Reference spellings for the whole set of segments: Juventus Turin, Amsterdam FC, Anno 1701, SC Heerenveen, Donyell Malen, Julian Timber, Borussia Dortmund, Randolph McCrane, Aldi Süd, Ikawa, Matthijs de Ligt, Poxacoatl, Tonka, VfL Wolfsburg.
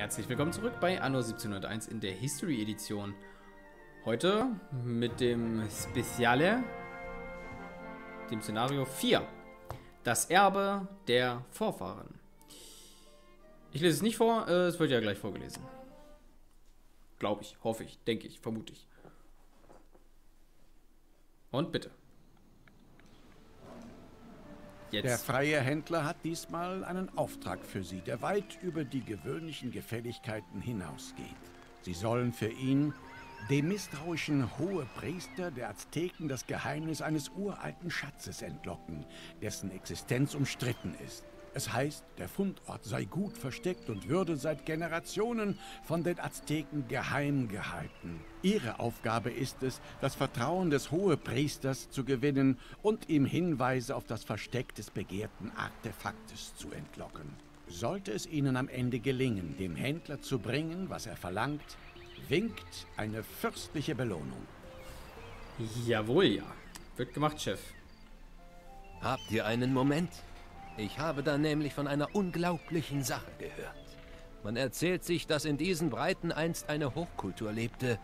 Herzlich willkommen zurück bei Anno 1701 in der History Edition. Heute mit dem Speziale, dem Szenario 4. Das Erbe der Vorfahren. Ich lese es nicht vor, es wird ja gleich vorgelesen. Glaube ich, hoffe ich, denke ich, vermute ich. Und bitte. Jetzt. Der freie Händler hat diesmal einen Auftrag für Sie, der weit über die gewöhnlichen Gefälligkeiten hinausgeht. Sie sollen für ihn, dem misstrauischen Hohepriester der Azteken, das Geheimnis eines uralten Schatzes entlocken, dessen Existenz umstritten ist. Es heißt, der Fundort sei gut versteckt und würde seit Generationen von den Azteken geheim gehalten. Ihre Aufgabe ist es, das Vertrauen des Hohepriesters zu gewinnen und ihm Hinweise auf das Versteck des begehrten Artefaktes zu entlocken. Sollte es Ihnen am Ende gelingen, dem Händler zu bringen, was er verlangt, winkt eine fürstliche Belohnung. Jawohl, ja. Wird gemacht, Chef. Habt ihr einen Moment? Ich habe da nämlich von einer unglaublichen Sache gehört. Man erzählt sich, dass in diesen Breiten einst eine Hochkultur lebte,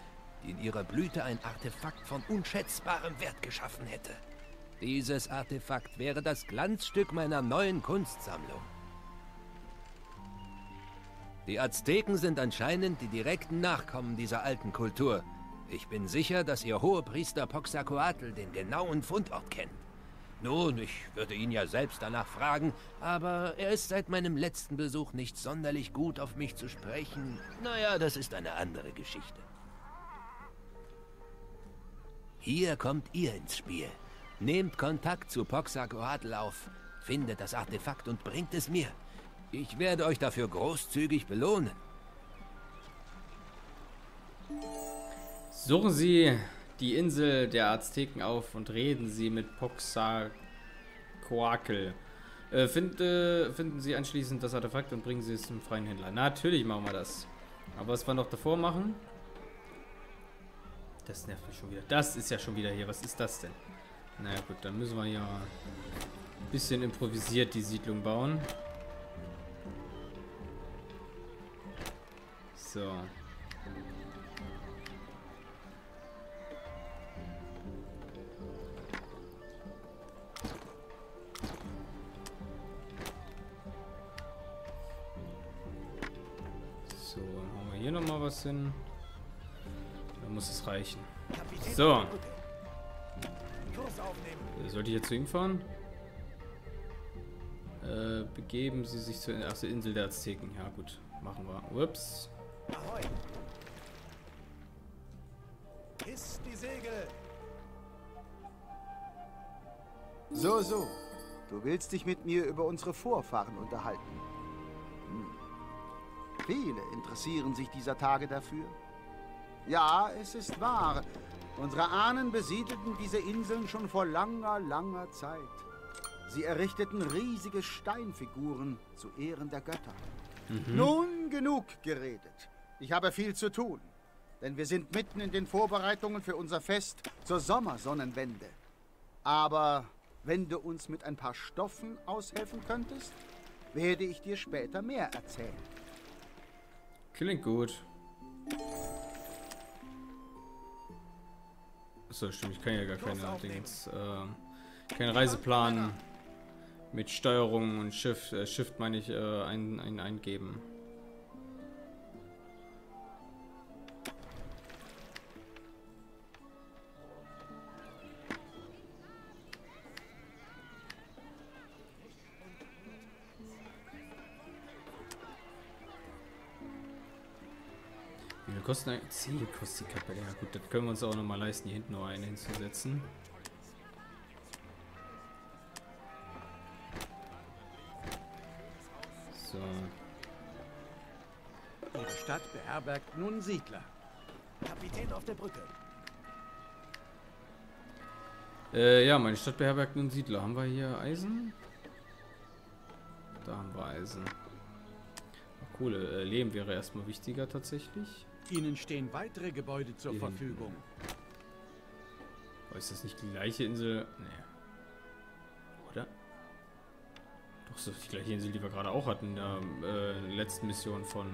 die in ihrer Blüte ein Artefakt von unschätzbarem Wert geschaffen hätte. Dieses Artefakt wäre das Glanzstück meiner neuen Kunstsammlung. Die Azteken sind anscheinend die direkten Nachkommen dieser alten Kultur. Ich bin sicher, dass ihr Hohepriester Poxacoatl den genauen Fundort kennt. Nun, ich würde ihn ja selbst danach fragen, aber er ist seit meinem letzten Besuch nicht sonderlich gut auf mich zu sprechen. Naja, das ist eine andere Geschichte. Hier kommt ihr ins Spiel. Nehmt Kontakt zu Poxacoatl auf, findet das Artefakt und bringt es mir. Ich werde euch dafür großzügig belohnen. Suchen Sie die Insel der Azteken auf und reden Sie mit Poxacoatl. Finden Sie anschließend das Artefakt und bringen Sie es zum freien Händler. Natürlich machen wir das. Aber was wir noch davor machen? Das nervt mich schon wieder. Das ist ja schon wieder hier. Was ist das denn? Naja gut, dann müssen wir ja ein bisschen improvisiert die Siedlung bauen. So. So, dann hauen wir hier nochmal was hin. Dann muss es reichen. So. Sollte ich jetzt zu ihm fahren? Begeben Sie sich zur Insel der Azteken. Ja gut, machen wir. Ups. Hiss die Segel! So, so. Du willst dich mit mir über unsere Vorfahren unterhalten. Viele interessieren sich dieser Tage dafür. Ja, es ist wahr. Unsere Ahnen besiedelten diese Inseln schon vor langer, langer Zeit. Sie errichteten riesige Steinfiguren zu Ehren der Götter. Mhm. Nun genug geredet. Ich habe viel zu tun, denn wir sind mitten in den Vorbereitungen für unser Fest zur Sommersonnenwende. Aber wenn du uns mit ein paar Stoffen aushelfen könntest, werde ich dir später mehr erzählen. Klingt gut. Achso, stimmt, ich kann ja gar keinen Reiseplan mit Steuerung und Shift meine ich, eingeben. Ziel kostet die Kapelle. Ja gut, das können wir uns auch nochmal leisten, hier hinten noch eine hinzusetzen. So. Ihre Stadt beherbergt nun Siedler. Kapitän auf der Brücke. Ja, meine Stadt beherbergt nun Siedler. Haben wir hier Eisen? Da haben wir Eisen. Kohle. Leben wäre erstmal wichtiger tatsächlich. Ihnen stehen weitere Gebäude zur Verfügung. Oh, ist das nicht die gleiche Insel? Nee. Oder? Doch, ist das die gleiche Insel, die wir gerade auch hatten in der letzten Mission von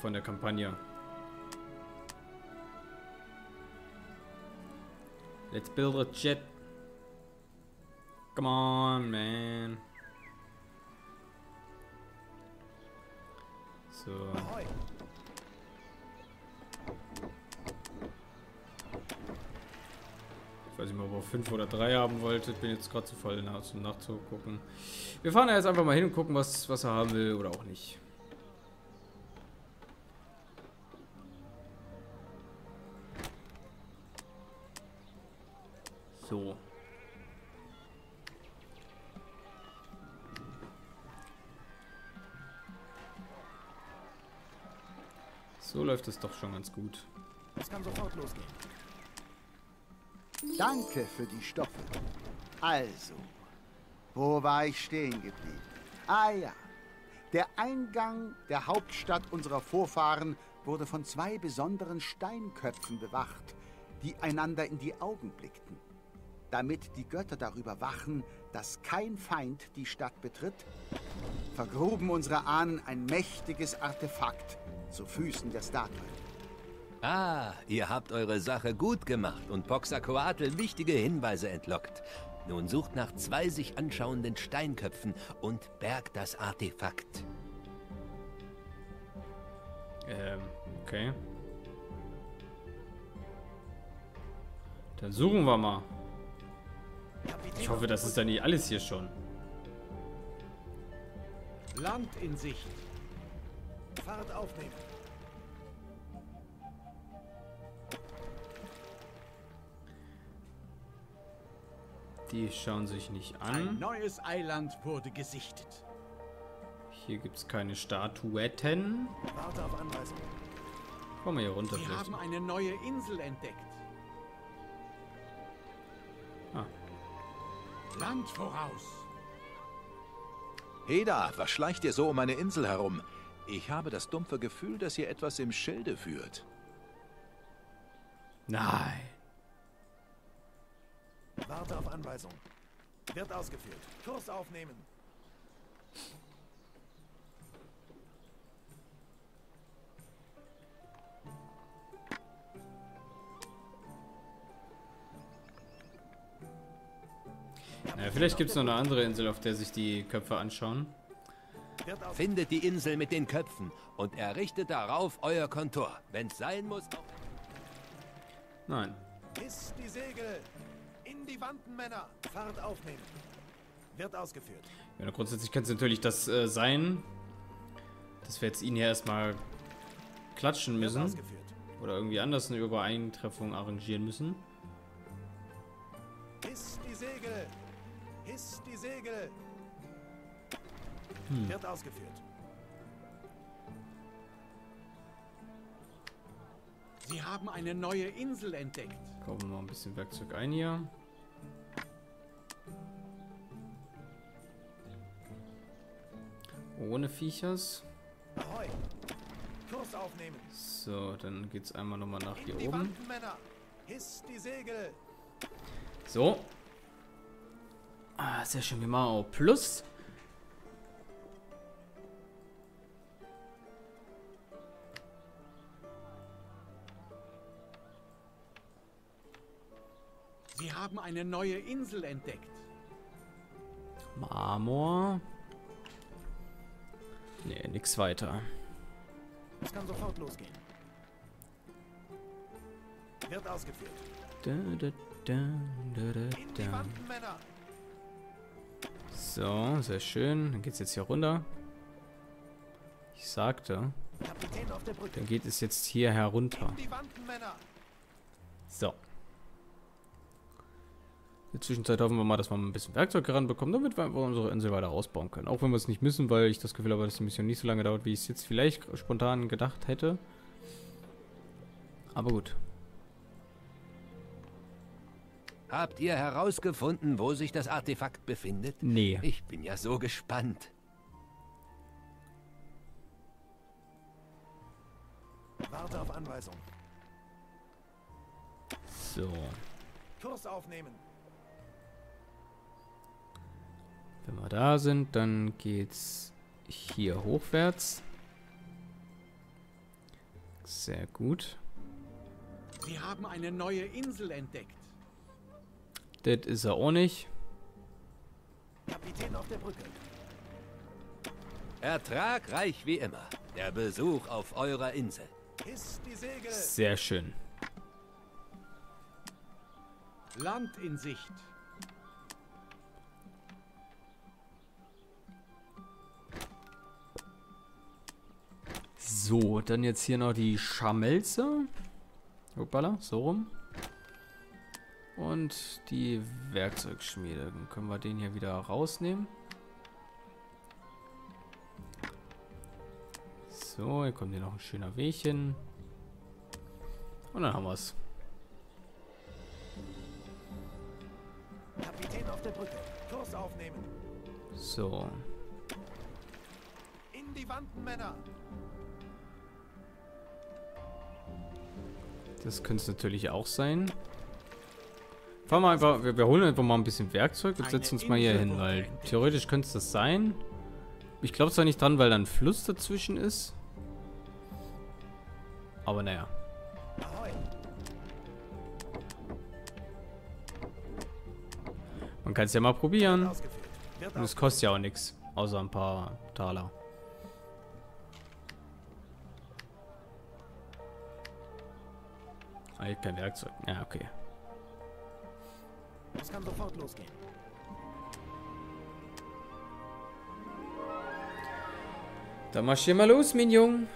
von der Kampagne. Let's build a jet. Come on, man. So. Ich weiß nicht mal, ob ihr 5 oder 3 haben wolltet. Bin jetzt gerade zu voll nachzugucken. Wir fahren ja jetzt einfach mal hin und gucken, was er haben will oder auch nicht. So. So läuft es doch schon ganz gut. Es kann sofort losgehen. Danke für die Stoffe. Also, wo war ich stehen geblieben? Ah ja, der Eingang der Hauptstadt unserer Vorfahren wurde von zwei besonderen Steinköpfen bewacht, die einander in die Augen blickten. Damit die Götter darüber wachen, dass kein Feind die Stadt betritt, vergruben unsere Ahnen ein mächtiges Artefakt zu Füßen der Statue. Ah, ihr habt eure Sache gut gemacht und Poxacoatl wichtige Hinweise entlockt. Nun sucht nach 2 sich anschauenden Steinköpfen und bergt das Artefakt. Okay. Dann suchen wir mal. Ich hoffe, das ist dann nicht alles hier schon. Land in Sicht. Fahrt aufnehmen. Die schauen sich nicht an. Ein neues Eiland wurde gesichtet. Hier gibt es keine Statuetten. Warte auf Anweisung. Komm mal hier runter. Wir haben eine neue Insel entdeckt. Ah. Land voraus. Heda, was schleicht ihr so um eine Insel herum? Ich habe das dumpfe Gefühl, dass ihr etwas im Schilde führt. Nein. Warte auf Anweisung. Wird ausgeführt. Kurs aufnehmen. Na, vielleicht gibt es noch eine andere Insel, auf der sich die Köpfe anschauen. Findet die Insel mit den Köpfen und errichtet darauf euer Kontor. Wenn es sein muss... Nein. Hiss die Segel! In die Wanden, Männer! Fahrt aufnehmen! Wird ausgeführt. Ja, grundsätzlich kann es natürlich das sein, dass wir jetzt ihn hier erstmal klatschen müssen. Oder irgendwie anders eine Übereintreffung arrangieren müssen. Hiss die Segel! Hiss die Segel! Wird ausgeführt. Sie haben eine neue Insel entdeckt. Kaufen wir mal ein bisschen Werkzeug ein hier. Ohne Viechers. Ahoi. Kurs aufnehmen. So, dann geht's einmal nochmal nach hier oben. Hiss die Segel. So. Ah, sehr schön. Wir machen auch Plus. Sie haben eine neue Insel entdeckt. Marmor. Nee, nix weiter. Es kann sofort losgehen. Wird ausgeführt. In die Wand, Männer. So, sehr schön. Dann geht's jetzt hier runter. Ich sagte. Kapitän auf der Brücke. Dann geht es jetzt hier herunter. In die Wand, Männer. So. In der Zwischenzeit hoffen wir mal, dass wir ein bisschen Werkzeug heranbekommen, damit wir einfach unsere Insel weiter ausbauen können. Auch wenn wir es nicht müssen, weil ich das Gefühl habe, dass die Mission nicht so lange dauert, wie ich es jetzt vielleicht spontan gedacht hätte. Aber gut. Habt ihr herausgefunden, wo sich das Artefakt befindet? Nee. Ich bin ja so gespannt. Warte auf Anweisung. So. Kurs aufnehmen. Wenn wir da sind, dann geht's hier hochwärts. Sehr gut. Wir haben eine neue Insel entdeckt. Das ist er auch nicht. Kapitän auf der Brücke. Ertragreich wie immer. Der Besuch auf eurer Insel. Hiss die Segel. Sehr schön. Land in Sicht. So, dann jetzt hier noch die Scharmelze. Hoppala, so rum. Und die Werkzeugschmiede. Dann können wir den hier wieder rausnehmen. So, hier kommt hier noch ein schöner Weg hin. Und dann haben wir es. Kapitän auf der Brücke. Kurs aufnehmen. So. In die Wanden, Männer. Das könnte es natürlich auch sein. Fahren wir einfach, wir holen einfach mal ein bisschen Werkzeug und setzen uns mal hier hin, weil theoretisch könnte es das sein. Ich glaube zwar nicht dran, weil da ein Fluss dazwischen ist. Aber naja. Man kann es ja mal probieren. Und es kostet ja auch nichts, außer ein paar Taler. Ah, ich hab kein Werkzeug. Ja, okay. Es kann sofort losgehen. Dann marschier mal los, mein Junge.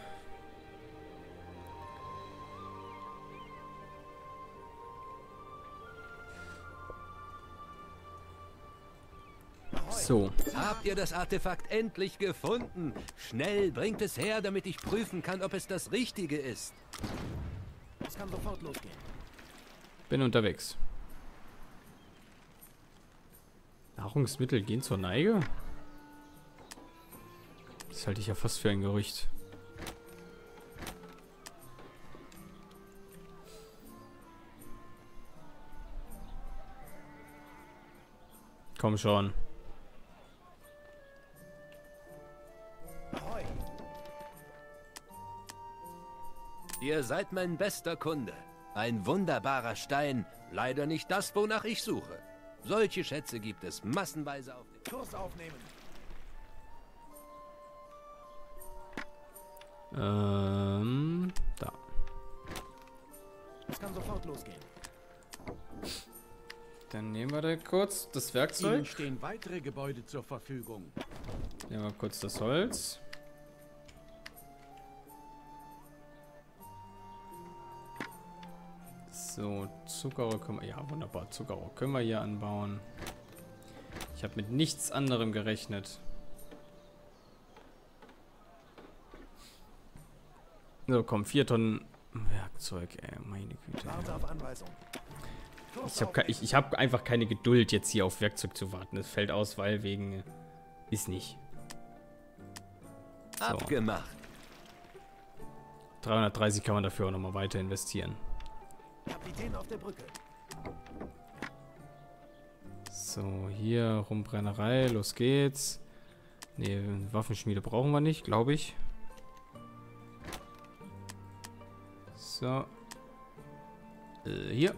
So. Habt ihr das Artefakt endlich gefunden? Schnell, bringt es her, damit ich prüfen kann, ob es das Richtige ist. Es kann sofort losgehen. Bin unterwegs. Nahrungsmittel gehen zur Neige? Das halte ich ja fast für ein Gerücht. Komm schon. Ahoi. Ihr seid mein bester Kunde. Ein wunderbarer Stein. Leider nicht das, wonach ich suche. Solche Schätze gibt es massenweise auf dem Kurs aufnehmen. Da. Es kann sofort losgehen. Dann nehmen wir da kurz das Werkzeug. Ihnen stehen weitere Gebäude zur Verfügung. Nehmen wir kurz das Holz. So, Zuckerrohr können wir... Ja, wunderbar. Zuckerrohr können wir hier anbauen. Ich habe mit nichts anderem gerechnet. So, komm. 4 Tonnen Werkzeug, ey. Meine Güte. Ich hab einfach keine Geduld, jetzt hier auf Werkzeug zu warten. Das fällt aus, weil wegen... Ist nicht. So. Abgemacht. 330 kann man dafür auch nochmal weiter investieren. Kapitän auf der Brücke. So, hier Rumbrennerei, los geht's. Ne, Waffenschmiede brauchen wir nicht, glaube ich. So. Hier.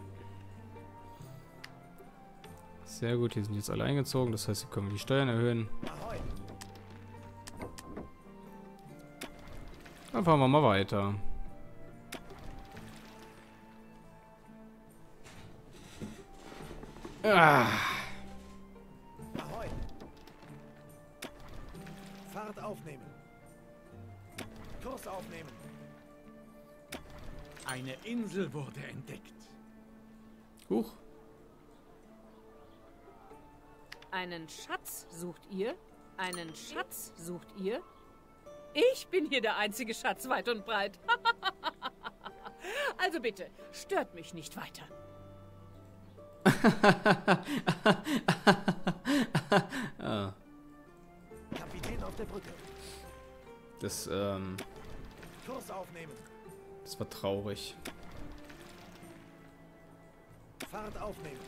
Sehr gut, hier sind jetzt alle eingezogen, das heißt, hier können wir die Steuern erhöhen. Dann fahren wir mal weiter. Ah. Ahoi. Fahrt aufnehmen. Kurs aufnehmen. Eine Insel wurde entdeckt. Huch. Einen Schatz sucht ihr? Einen Schatz sucht ihr? Ich bin hier der einzige Schatz weit und breit. Also bitte, stört mich nicht weiter. Ah. Kapitän auf der Brücke. Das, Kurs aufnehmen. Das war traurig. Fahrt aufnehmen.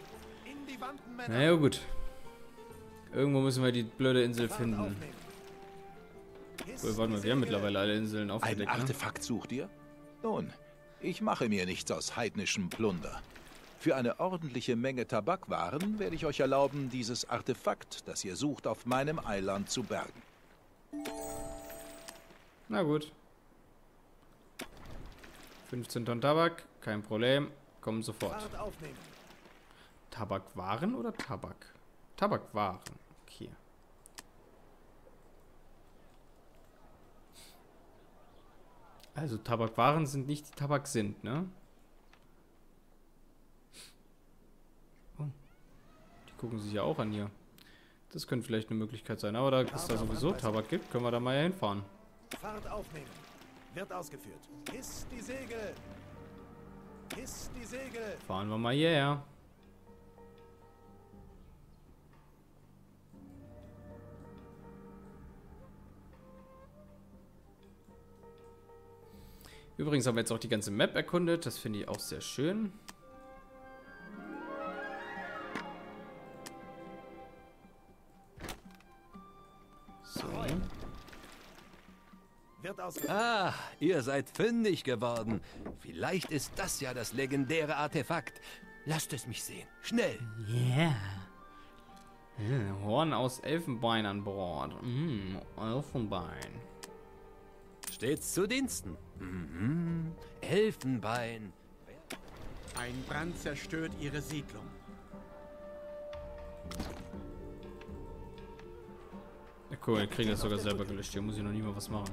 In die Wanden, Männer. Naja, gut. Irgendwo müssen wir die blöde Insel finden. Warte mal, wir haben mittlerweile alle Inseln aufgedeckt. Ein Artefakt sucht ihr? Nun, ich mache mir nichts aus heidnischem Plunder. Für eine ordentliche Menge Tabakwaren werde ich euch erlauben, dieses Artefakt, das ihr sucht, auf meinem Eiland zu bergen. Na gut. 15 Tonnen Tabak, kein Problem. Kommen sofort. Tabakwaren oder Tabak? Tabakwaren. Okay. Also Tabakwaren sind nicht die Tabak sind, ne? Gucken sie sich ja auch an hier. Das könnte vielleicht eine Möglichkeit sein. Aber da es da sowieso Tabak gibt, können wir da mal hinfahren. Fahrt aufnehmen. Wird ausgeführt. Hiss die Segel. Hiss die Segel. Fahren wir mal hierher. Übrigens haben wir jetzt auch die ganze Map erkundet. Das finde ich auch sehr schön. Ah, ihr seid fündig geworden. Vielleicht ist das ja das legendäre Artefakt. Lasst es mich sehen. Schnell. Yeah. Horn aus Elfenbein an Bord. Elfenbein. Stets zu Diensten. Elfenbein. Ein Brand zerstört ihre Siedlung. Ja, cool, wir kriegen das sogar selber gelöscht. Hier muss ich noch nie mal was machen.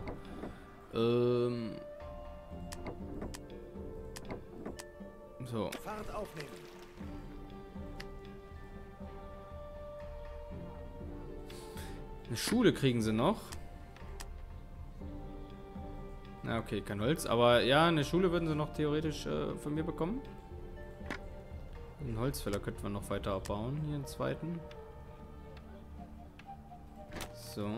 So. Fahrt aufnehmen. Eine Schule kriegen sie noch. Na okay, kein Holz. Aber ja, eine Schule würden sie noch theoretisch von mir bekommen. Einen Holzfäller könnten wir noch weiter abbauen. Hier einen zweiten. So.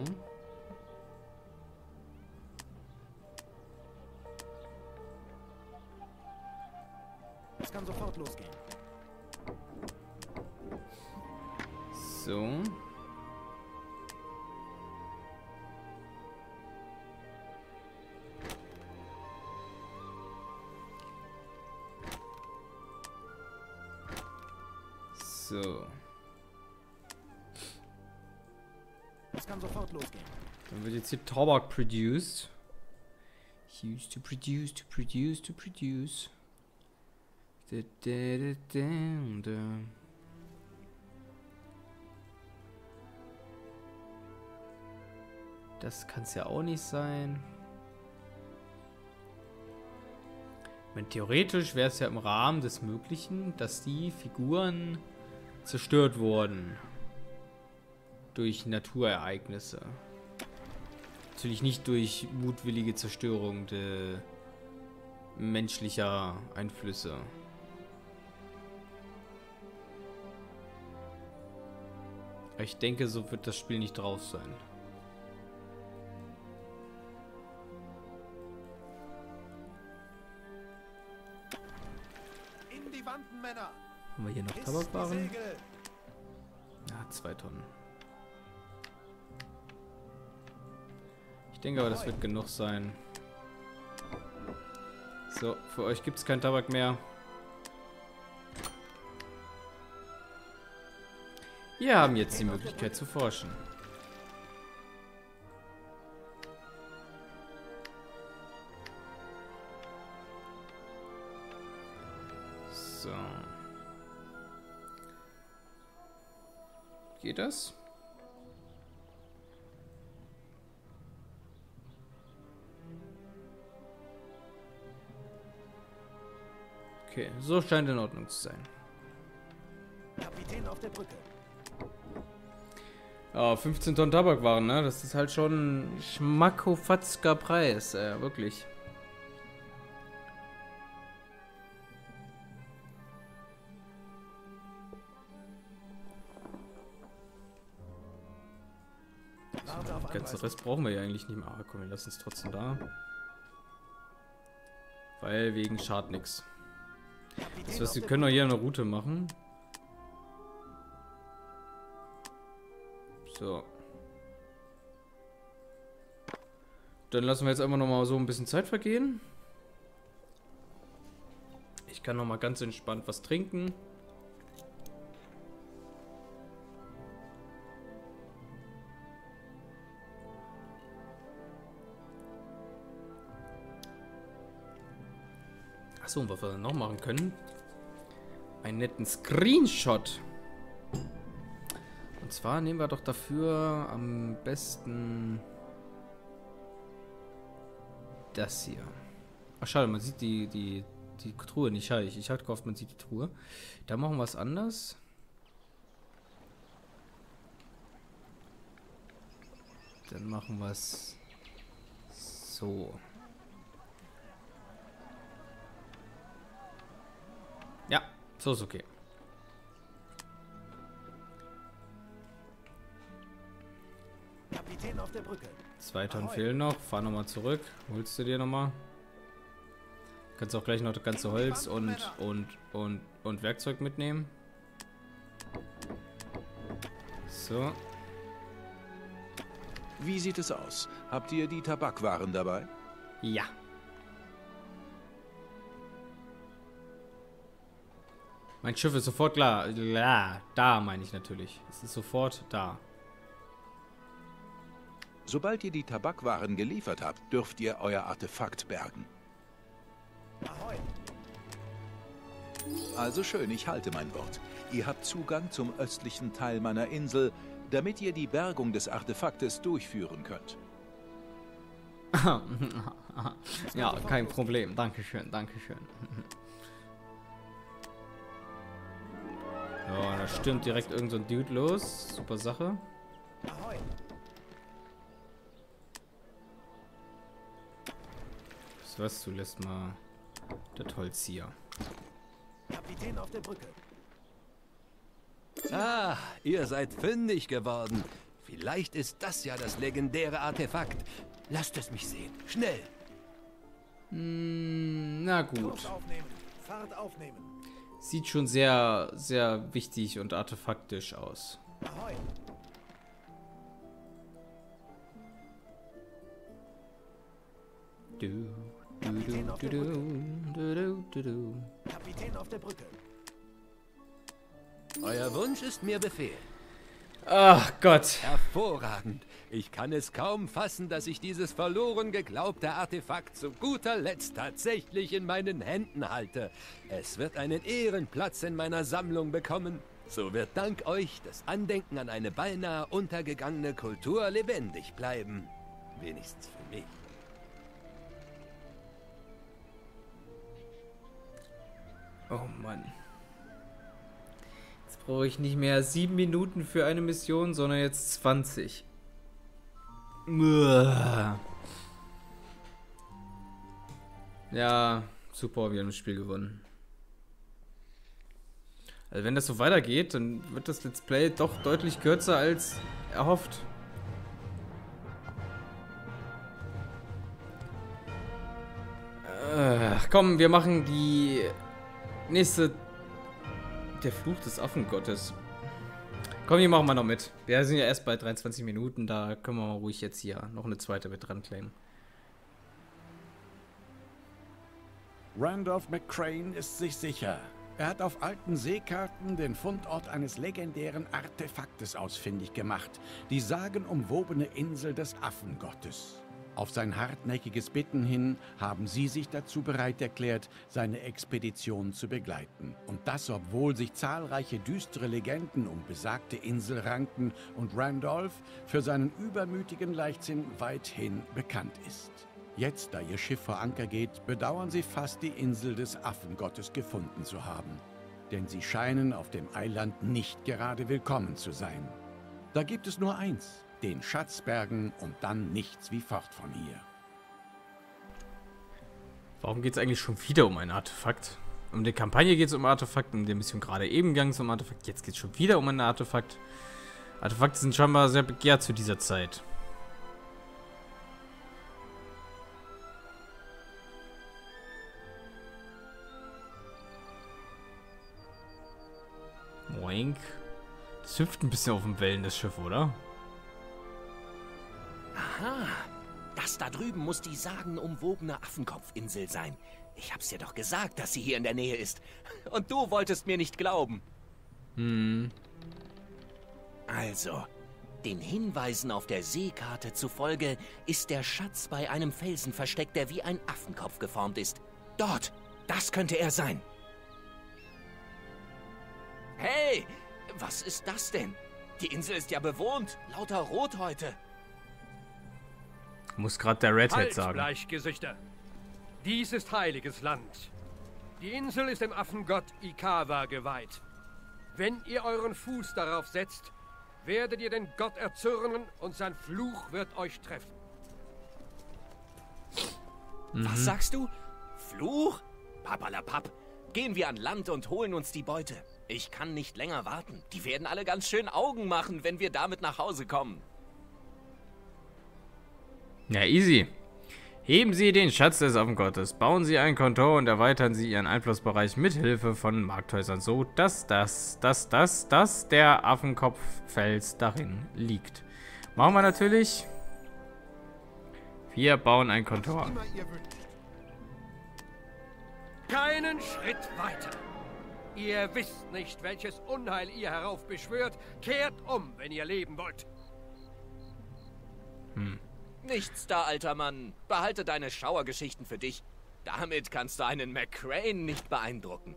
Es kann sofort losgehen. So. So. Es kann sofort losgehen. Dann wird jetzt hier Tabak produced. Used to produce, to produce, to produce. Da, da, da, da, da. Das kann es ja auch nicht sein. Wenn theoretisch wäre es ja im Rahmen des Möglichen, dass die Figuren zerstört wurden. Durch Naturereignisse. Natürlich nicht durch mutwillige Zerstörung der menschlicher Einflüsse. Aber ich denke, so wird das Spiel nicht drauf sein. In die Wanden, Männer. Haben wir hier noch Tabakwaren? Ah, 2 Tonnen. Ich denke aber, das wird genug sein. So, für euch gibt es keinen Tabak mehr. Wir haben jetzt die Möglichkeit zu forschen. So. Geht das? Okay, so scheint in Ordnung zu sein. Kapitän auf der Brücke. Ja, 15 Tonnen Tabakwaren, ne? Das ist halt schon ein schmackofatzker Preis, wirklich. So, den ganzen Rest brauchen wir ja eigentlich nicht mehr. Ah, komm, wir lassen es trotzdem da. Weil wegen schadet nichts. Das heißt, wir können doch hier eine Route machen. So. Dann lassen wir jetzt einfach nochmal so ein bisschen Zeit vergehen. kann nochmal ganz entspannt was trinken. Achso, und was wir dann noch machen können. Einen netten Screenshot. Und zwar nehmen wir doch dafür am besten das hier. Ach schade, man sieht die Truhe nicht. Ich hatte gehofft, man sieht die Truhe. Da machen wir es anders. Dann machen wir es so. Ja, so ist okay. Kapitän auf der Brücke. 2 Tonnen fehlen noch. Fahr nochmal zurück. Holst du dir nochmal. Kannst auch gleich noch das ganze Holz und Werkzeug mitnehmen. So. Wie sieht es aus? Habt ihr die Tabakwaren dabei? Ja. Mein Schiff ist sofort klar. Ja, da meine ich natürlich. Es ist sofort da. Sobald ihr die Tabakwaren geliefert habt, dürft ihr euer Artefakt bergen. Ahoi. Also schön, ich halte mein Wort. Ihr habt Zugang zum östlichen Teil meiner Insel, damit ihr die Bergung des Artefaktes durchführen könnt. Ja, kein Problem. Dankeschön, dankeschön. Oh, da stürmt direkt irgend so ein Dude los. Super Sache. Ahoi. Was, du lässt mal das Holz hier. Kapitän auf der Brücke. Ah, ihr seid fündig geworden. Vielleicht ist das ja das legendäre Artefakt. Lasst es mich sehen. Schnell. Na gut. Fahrt aufnehmen. Sieht schon sehr, sehr wichtig und artefaktisch aus. Ahoi. Du. Kapitän auf der Brücke. Kapitän auf der Brücke. Euer Wunsch ist mir Befehl. Ach Gott. Hervorragend. Ich kann es kaum fassen, dass ich dieses verloren geglaubte Artefakt zu guter Letzt tatsächlich in meinen Händen halte. Es wird einen Ehrenplatz in meiner Sammlung bekommen. So wird dank euch das Andenken an eine beinahe untergegangene Kultur lebendig bleiben. Wenigstens für mich. Oh Mann. Jetzt brauche ich nicht mehr 7 Minuten für eine Mission, sondern jetzt 20. Uah. Ja, super, wir haben das Spiel gewonnen. Also wenn das so weitergeht, dann wird das Let's Play doch deutlich kürzer als erhofft. Komm, wir machen die... Nächste. Der Fluch des Affengottes. Komm, die machen wir noch mit. Wir sind ja erst bei 23 Minuten. Da können wir ruhig jetzt hier noch eine zweite mit dran claimen. Randolph McCrane ist sich sicher. Er hat auf alten Seekarten den Fundort eines legendären Artefaktes ausfindig gemacht. Die sagenumwobene Insel des Affengottes. Auf sein hartnäckiges Bitten hin haben sie sich dazu bereit erklärt, seine Expedition zu begleiten. Und das, obwohl sich zahlreiche düstere Legenden um besagte Insel ranken und Randolph für seinen übermütigen Leichtsinn weithin bekannt ist. Jetzt, da ihr Schiff vor Anker geht, bedauern sie fast, die Insel des Affengottes gefunden zu haben. Denn sie scheinen auf dem Eiland nicht gerade willkommen zu sein. Da gibt es nur eins. Den Schatz bergen und dann nichts wie fort von hier. Warum geht es eigentlich schon wieder um ein Artefakt? Um die Kampagne geht es um Artefakt, um die Mission gerade eben ging es um Artefakt, jetzt geht es schon wieder um ein Artefakt. Artefakte sind scheinbar sehr begehrt zu dieser Zeit. Moink. Das hüpft ein bisschen auf den Wellen, das Schiff, oder? Aha, das Das da drüben muss die sagenumwobene Affenkopfinsel sein. Ich hab's dir doch gesagt, dass sie hier in der Nähe ist. Und du wolltest mir nicht glauben. Hm. Also, den Hinweisen auf der Seekarte zufolge ist der Schatz bei einem Felsen versteckt, der wie ein Affenkopf geformt ist. Dort, das könnte er sein. Hey, was ist das denn? Die Insel ist ja bewohnt, lauter Rothäute. Muss gerade der Redhead halt sagen. Bleichgesichter. Dies ist heiliges Land. Die Insel ist dem Affengott Ikawa geweiht. Wenn ihr euren Fuß darauf setzt, werdet ihr den Gott erzürnen und sein Fluch wird euch treffen. Mhm. Was sagst du? Fluch? Papalapap. Gehen wir an Land und holen uns die Beute. Ich kann nicht länger warten. Die werden alle ganz schön Augen machen, wenn wir damit nach Hause kommen. Ja, easy. Heben Sie den Schatz des Affengottes, bauen Sie ein Kontor und erweitern Sie Ihren Einflussbereich mit Hilfe von Markthäusern so, dass der Affenkopffels darin liegt. Machen wir natürlich. Wir bauen ein Kontor. Keinen Schritt weiter. Ihr wisst nicht, welches Unheil ihr heraufbeschwört. Kehrt um, wenn ihr leben wollt. Hm. Nichts da, alter Mann. Behalte deine Schauergeschichten für dich. Damit kannst du einen McCrane nicht beeindrucken.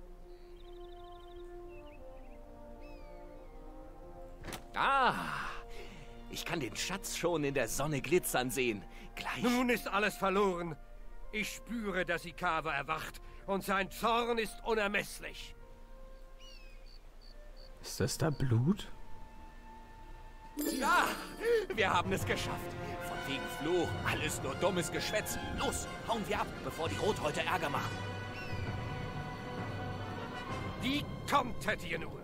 Ah, ich kann den Schatz schon in der Sonne glitzern sehen. Gleich. Nun ist alles verloren. Ich spüre, dass Ikawa erwacht und sein Zorn ist unermesslich. Ist das da Blut? Ja, wir haben es geschafft. Von wegen Fluch, alles nur dummes Geschwätz. Los, hauen wir ab, bevor die Rothäute Ärger machen. Wie kommt, hättet ihr nur?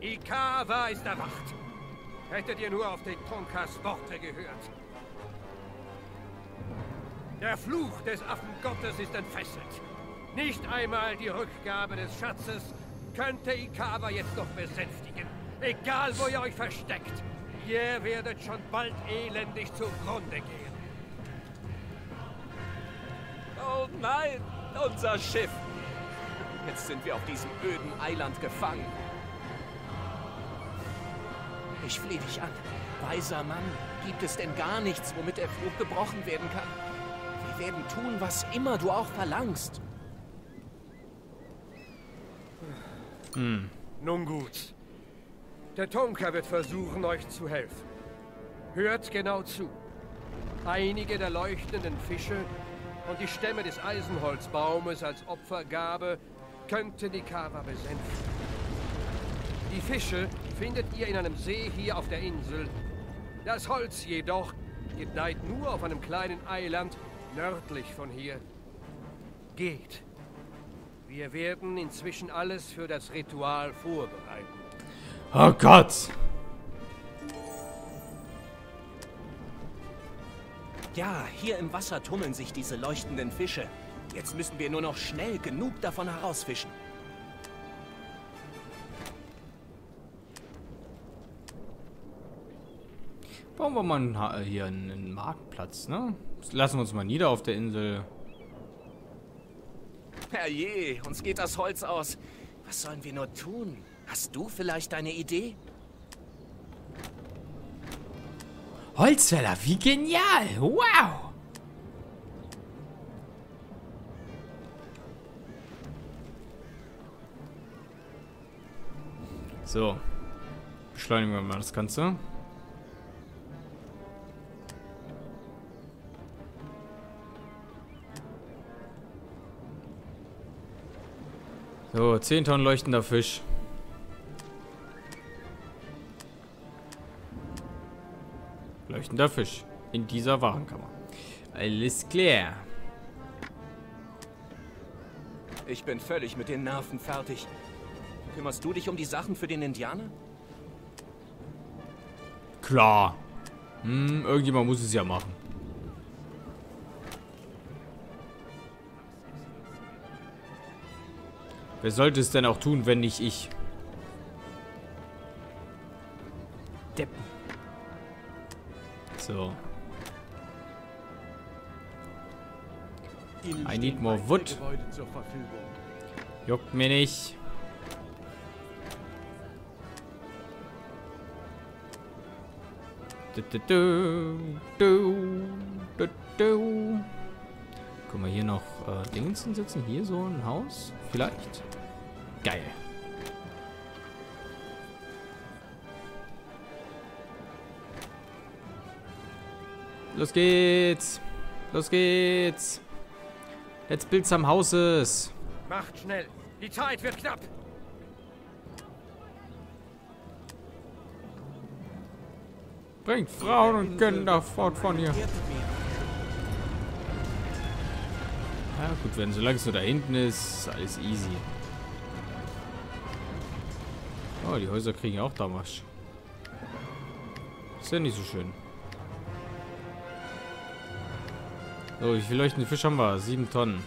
Ikawa ist erwacht. Hättet ihr nur auf den Tonkas Worte gehört. Der Fluch des Affengottes ist entfesselt. Nicht einmal die Rückgabe des Schatzes könnte Ikawa jetzt noch besänftigen. Egal, wo ihr euch versteckt. Ihr werdet schon bald elendig zugrunde gehen. Oh nein, unser Schiff. Jetzt sind wir auf diesem öden Eiland gefangen. Ich flehe dich an. Weiser Mann, gibt es denn gar nichts, womit der Fluch gebrochen werden kann? Wir werden tun, was immer du auch verlangst. Hm. Nun gut. Der Tonka wird versuchen, euch zu helfen. Hört genau zu. Einige der leuchtenden Fische und die Stämme des Eisenholzbaumes als Opfergabe könnten Ikawa besänftigen. Die Fische findet ihr in einem See hier auf der Insel. Das Holz jedoch gedeiht nur auf einem kleinen Eiland nördlich von hier. Geht. Wir werden inzwischen alles für das Ritual vorbereiten. Oh Gott! Ja, hier im Wasser tummeln sich diese leuchtenden Fische. Jetzt müssen wir nur noch schnell genug davon herausfischen. Bauen wir mal hier einen Marktplatz, ne? Lassen wir uns mal nieder auf der Insel. Herrje, uns geht das Holz aus. Was sollen wir nur tun? Hast du vielleicht eine Idee? Holzfäller, wie genial! Wow! So. Beschleunigen wir mal das Ganze. So, 10 Tonnen leuchtender Fisch. Leuchtender Fisch in dieser Warenkammer. Alles klar. Ich bin völlig mit den Nerven fertig. Kümmerst du dich um die Sachen für den Indianer? Klar. Hm, irgendjemand muss es ja machen. Wer sollte es denn auch tun, wenn nicht ich? Deppen. So. I need more wood. Juckt mir nicht. Können wir hier noch Dingens hinsetzen? Hier so ein Haus? Vielleicht? Geil. Los geht's. Los geht's. Let's build some houses. Macht schnell. Die Zeit wird knapp. Bringt Frauen und Kinder fort von hier. Ja gut, wenn solange es nur da hinten ist, alles easy. Oh, die Häuser kriegen auch Damasch. Ist ja nicht so schön. So, wie viel leuchtende Fisch haben wir? 7 Tonnen.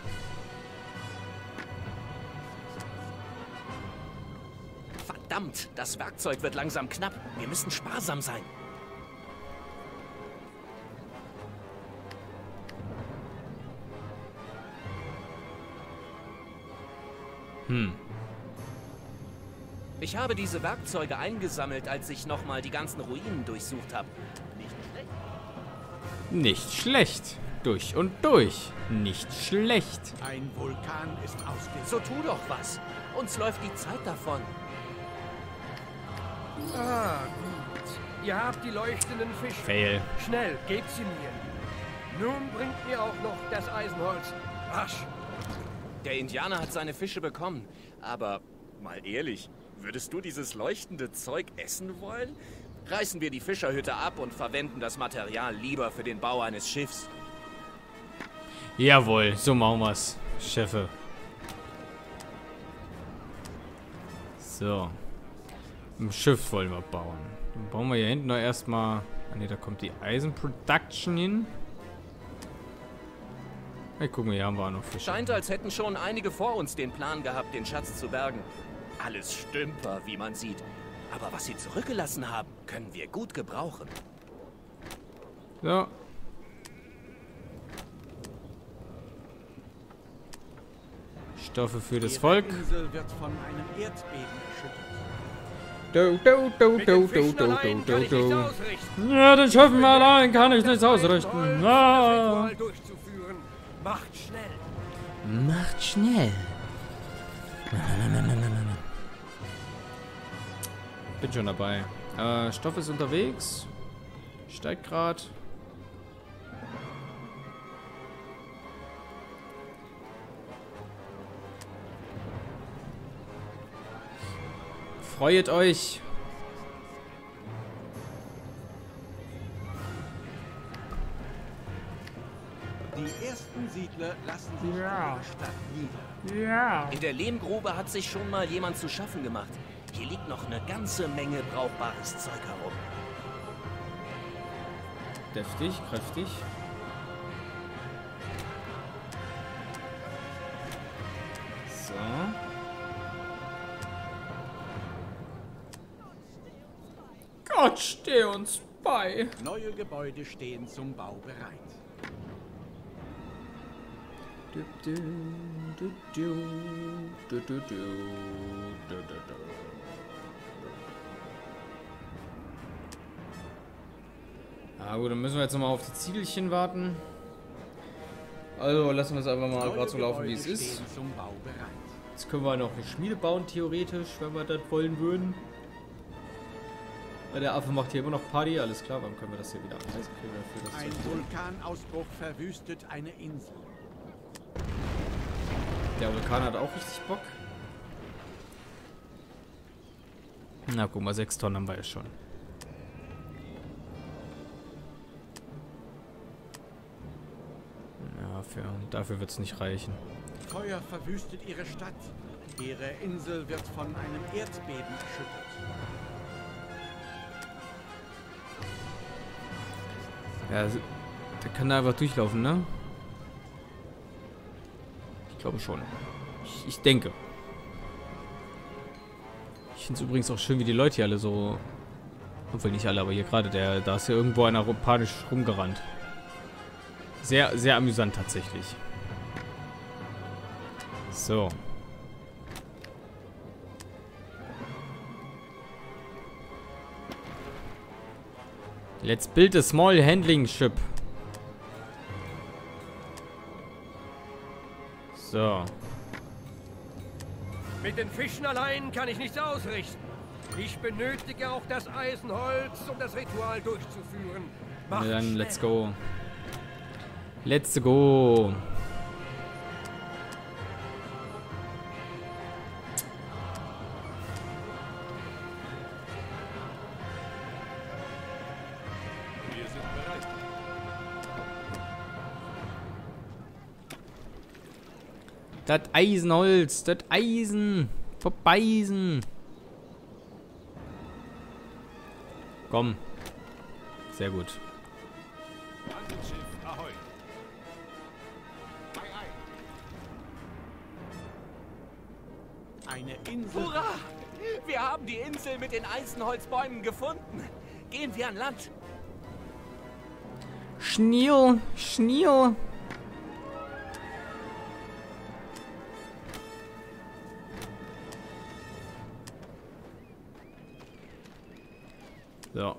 Verdammt, das Werkzeug wird langsam knapp. Wir müssen sparsam sein. Hm. Ich habe diese Werkzeuge eingesammelt, als ich nochmal die ganzen Ruinen durchsucht habe. Nicht schlecht. Nicht schlecht. Durch und durch. Nicht schlecht. Ein Vulkan ist ausgelöst. So tu doch was. Uns läuft die Zeit davon. Ah, gut. Ihr habt die leuchtenden Fische. Fail. Schnell, gebt sie mir. Nun bringt mir auch noch das Eisenholz. Rasch. Der Indianer hat seine Fische bekommen. Aber, mal ehrlich, würdest du dieses leuchtende Zeug essen wollen? Reißen wir die Fischerhütte ab und verwenden das Material lieber für den Bau eines Schiffs. Jawohl, so machen wir's, Chefe. So. Ein Schiff wollen wir bauen. Dann bauen wir hier hinten noch erstmal... Ah ne, da kommt die Eisenproduction hin. Hey, guck mal, hier haben wir auch noch Fische. Scheint, als hätten schon einige vor uns den Plan gehabt, den Schatz zu bergen. Alles Stümper, wie man sieht. Aber was sie zurückgelassen haben, können wir gut gebrauchen. So. Stoffe für das Volk. Die Insel wird von einem Erdbeben erschüttert. Ja, den Schiffen allein kann ich nichts ausrichten. Ja. Macht schnell! Macht schnell! Bin schon dabei. Stoff ist unterwegs. Steigt gerade. Freut euch! Die ersten Siedler lassen sich in der Stadt nieder. Ja. In der Lehmgrube hat sich schon mal jemand zu schaffen gemacht. Hier liegt noch eine ganze Menge brauchbares Zeug herum. Deftig, kräftig. So. Gott steh uns bei. Neue Gebäude stehen zum Bau bereit. Ah gut, dann müssen wir jetzt nochmal auf die Ziegelchen warten. Also lassen wir es einfach mal gerade so laufen, wie es ist. Jetzt können wir noch eine Schmiede bauen, theoretisch, wenn wir das wollen würden. Der Affe macht hier immer noch Party, alles klar, wann können wir das hier wieder abreißen? Ein Vulkanausbruch verwüstet eine Insel. Der Vulkan hat auch richtig Bock. Na guck mal, 6 Tonnen haben wir ja schon. Ja, dafür wird es nicht reichen. Feuer verwüstet ihre Stadt. Ihre Insel wird von einem Erdbeben erschüttert. Ja, der kann da einfach durchlaufen, ne? Ich glaube schon. Ich denke. Ich finde es übrigens auch schön, wie die Leute hier alle so... Obwohl nicht alle, aber hier gerade. Da ist ja irgendwo einer panisch rumgerannt. Sehr, sehr amüsant tatsächlich. So. Let's build a small handling ship. So. Mit den Fischen allein kann ich nichts ausrichten. Ich benötige auch das Eisenholz, um das Ritual durchzuführen. Mach ja, dann let's go. Let's go. Das Eisenholz, das Eisen, verbeißen. Komm. Sehr gut. Eine Insel. Hurra! Wir haben die Insel mit den Eisenholzbäumen gefunden. Gehen wir an Land. Schnio, Schnio. So.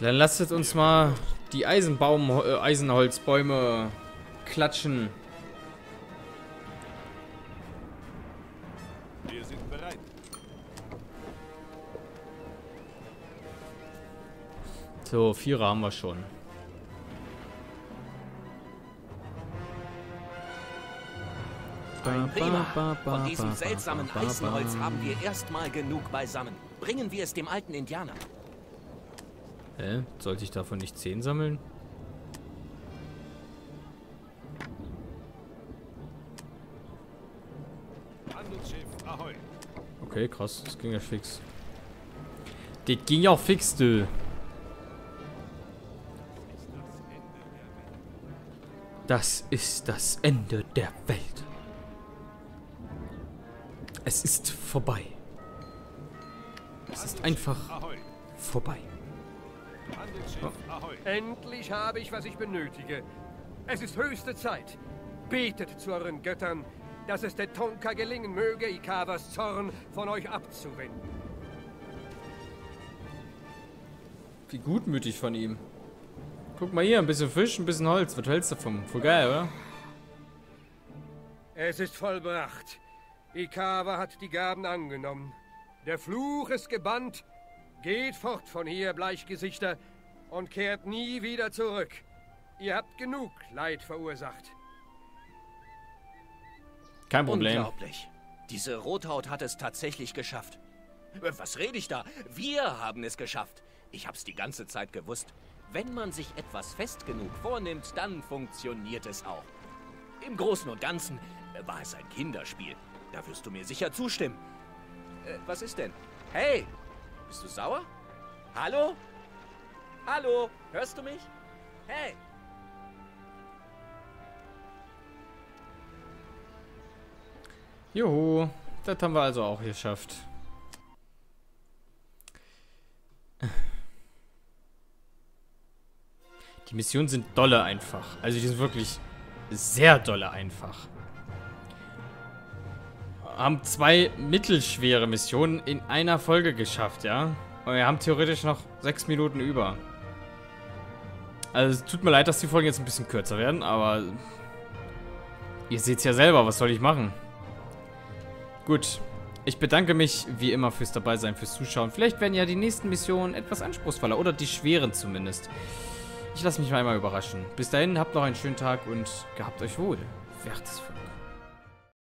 Dann lasst uns mal die Eisenholzbäume klatschen. Wir sind bereit. So, 4er haben wir schon. Prima. Von diesem seltsamen Eisenholz haben wir erstmal genug beisammen. Bringen wir es dem alten Indianer. Sollte ich davon nicht 10 sammeln? Okay, krass. Das ging ja fix. Das ging ja auch fix, du. Das ist das Ende der Welt. Es ist vorbei. Es ist einfach vorbei. Oh. Endlich habe ich, was ich benötige. Es ist höchste Zeit. Betet zu euren Göttern, dass es der Tonka gelingen möge, Ikawas Zorn von euch abzuwenden. Wie gutmütig von ihm. Guck mal hier, ein bisschen Fisch, ein bisschen Holz. Was hältst du davon? Voll geil, oder? Es ist vollbracht. Ikawa hat die Gaben angenommen. Der Fluch ist gebannt. Geht fort von hier, Bleichgesichter, und kehrt nie wieder zurück. Ihr habt genug Leid verursacht. Kein Problem. Unglaublich. Diese Rothaut hat es tatsächlich geschafft. Was rede ich da? Wir haben es geschafft. Ich hab's die ganze Zeit gewusst. Wenn man sich etwas fest genug vornimmt, dann funktioniert es auch. Im Großen und Ganzen war es ein Kinderspiel. Da wirst du mir sicher zustimmen. Was ist denn? Hey, bist du sauer? Hallo? Hallo, hörst du mich? Hey! Juhu, das haben wir also auch geschafft. Die Missionen sind dolle einfach. Also die sind wirklich sehr dolle einfach. Haben 2 mittelschwere Missionen in einer Folge geschafft, ja? Und wir haben theoretisch noch 6 Minuten über. Also es tut mir leid, dass die Folgen jetzt ein bisschen kürzer werden, aber ihr seht es ja selber, was soll ich machen? Gut, ich bedanke mich wie immer fürs Dabeisein, fürs Zuschauen. Vielleicht werden ja die nächsten Missionen etwas anspruchsvoller oder die schweren zumindest. Ich lasse mich mal einmal überraschen. Bis dahin, habt noch einen schönen Tag und gehabt euch wohl. Fertig.